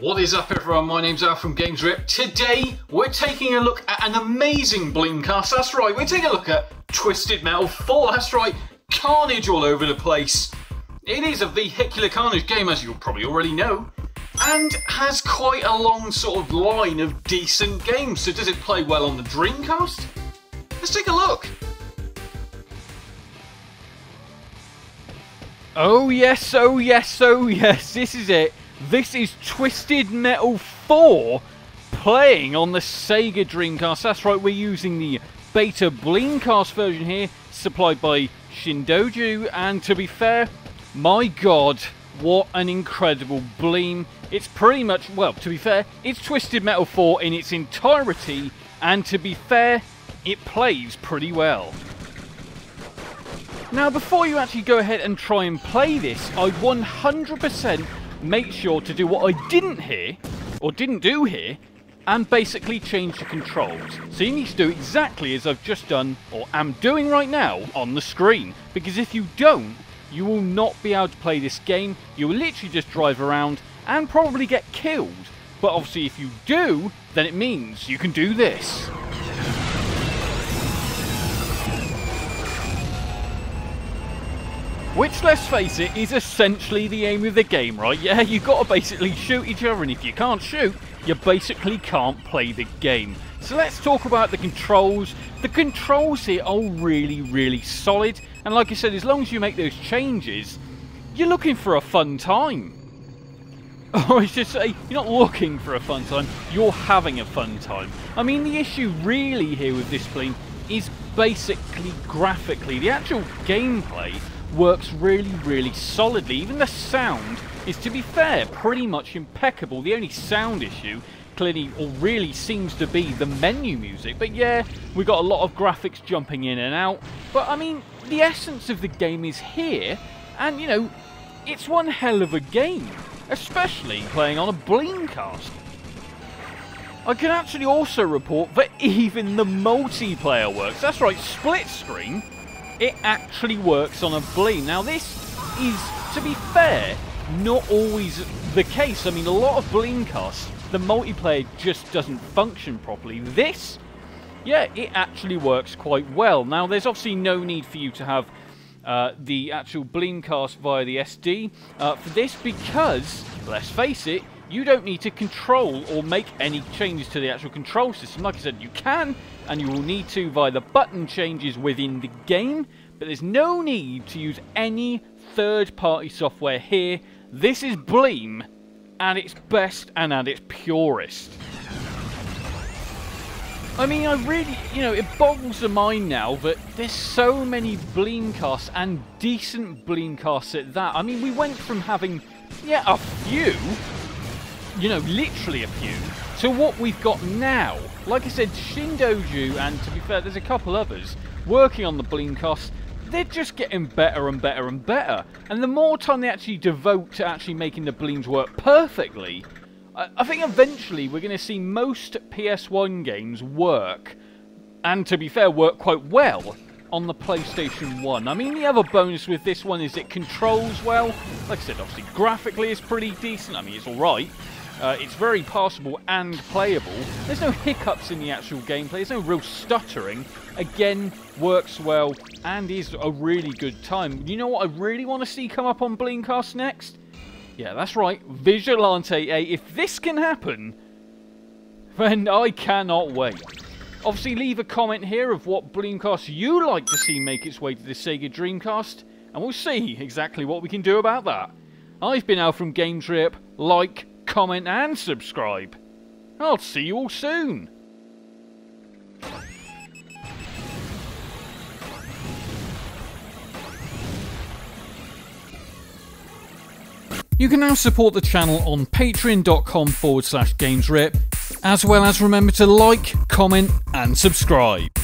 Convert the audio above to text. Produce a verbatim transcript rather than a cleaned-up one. What is up everyone, my name's Al from GamesRip. Today we're taking a look at an amazing Bleemcast, that's right, we're taking a look at Twisted Metal four, that's right, carnage all over the place. It is a vehicular carnage game, as you'll probably already know, and has quite a long sort of line of decent games, so does it play well on the Dreamcast? Let's take a look. Oh yes, oh yes, oh yes, this is it. This is Twisted Metal four playing on the Sega Dreamcast. That's right, we're using the Beta Bleemcast version here, supplied by Shindougo. And to be fair, my god, what an incredible Bleem. It's pretty much, well, to be fair, it's Twisted Metal four in its entirety. And to be fair, it plays pretty well. Now, before you actually go ahead and try and play this, I one hundred percent make sure to do what I didn't hear, or didn't do here, and basically change the controls. So you need to do exactly as I've just done, or am doing right now, on the screen. Because if you don't, you will not be able to play this game. You will literally just drive around and probably get killed. But obviously if you do, then it means you can do this. Which, let's face it, is essentially the aim of the game, right? Yeah, you've got to basically shoot each other, and if you can't shoot, you basically can't play the game. So let's talk about the controls. The controls here are really, really solid, and like I said, as long as you make those changes, you're looking for a fun time. Or I should say, you're not looking for a fun time, you're having a fun time. I mean, the issue really here with this Bleem is basically graphically. The actual gameplay works really, really solidly. Even the sound is, to be fair, pretty much impeccable. The only sound issue clearly or really seems to be the menu music, but yeah, we got a lot of graphics jumping in and out. But I mean, the essence of the game is here, and you know, it's one hell of a game, especially playing on a Bleemcast. I can actually also report that even the multiplayer works. That's right, split screen. It actually works on a Bleem. Now this is, to be fair, not always the case. I mean, a lot of Bleemcasts, the multiplayer just doesn't function properly. This, yeah, it actually works quite well. Now there's obviously no need for you to have uh, the actual Bleemcast via the S D uh, for this because, let's face it, you don't need to control or make any changes to the actual control system. Like I said, you can, and you will need to via the button changes within the game, but there's no need to use any third-party software here. This is Bleem at its best and at its purest. I mean, I really, you know, it boggles the mind now that there's so many Bleemcasts and decent Bleemcasts at that. I mean, we went from having, yeah, a few, you know, literally a few, to what we've got now. Like I said, Shindougo, and to be fair, there's a couple others working on the Bleemcast. They're just getting better and better and better. And the more time they actually devote to actually making the Bleems work perfectly, I, I think eventually we're going to see most P S one games work, and to be fair, work quite well on the PlayStation one. I mean, the other bonus with this one is it controls well. Like I said, obviously, graphically it's pretty decent. I mean, it's alright. Uh, it's very passable and playable. There's no hiccups in the actual gameplay. There's no real stuttering. Again, works well and is a really good time. You know what I really want to see come up on Bleemcast next? Yeah, that's right. Vigilante eight. If this can happen, then I cannot wait. Obviously, leave a comment here of what Bleemcast you like to see make its way to the Sega Dreamcast, and we'll see exactly what we can do about that. I've been Al from GamesRip. Like, comment and subscribe. I'll see you all soon. You can now support the channel on patreon dot com forward slash GamesRip, as well as remember to like, comment and subscribe.